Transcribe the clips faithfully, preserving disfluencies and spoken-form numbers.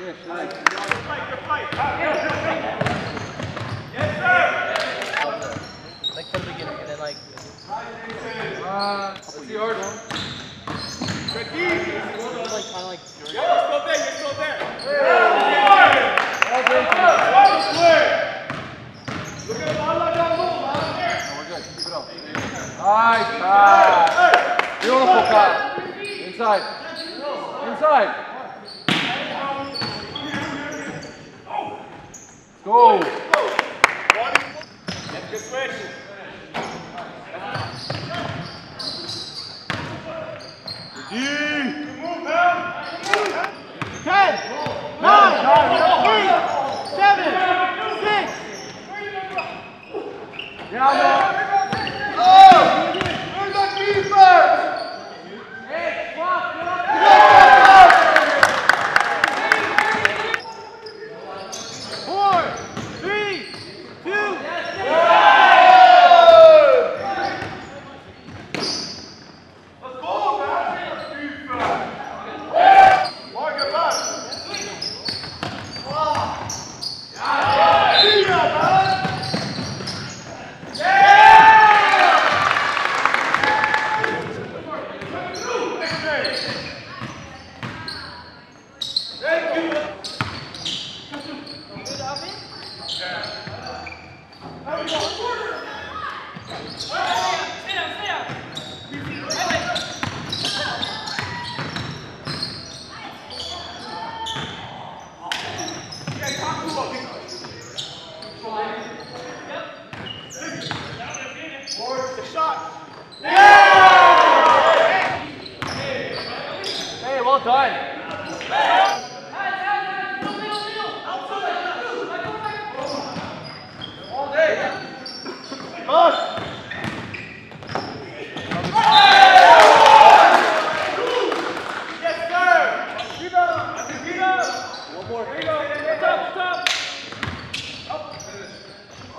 Like from the beginning, and then like. Uh, that's the hard one. Nice, nice. Beautiful cut. Inside. Inside. Let's go. That's good switch. Ten, nine, eight, seven, six. Yeah, man.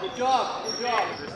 Good job, good job.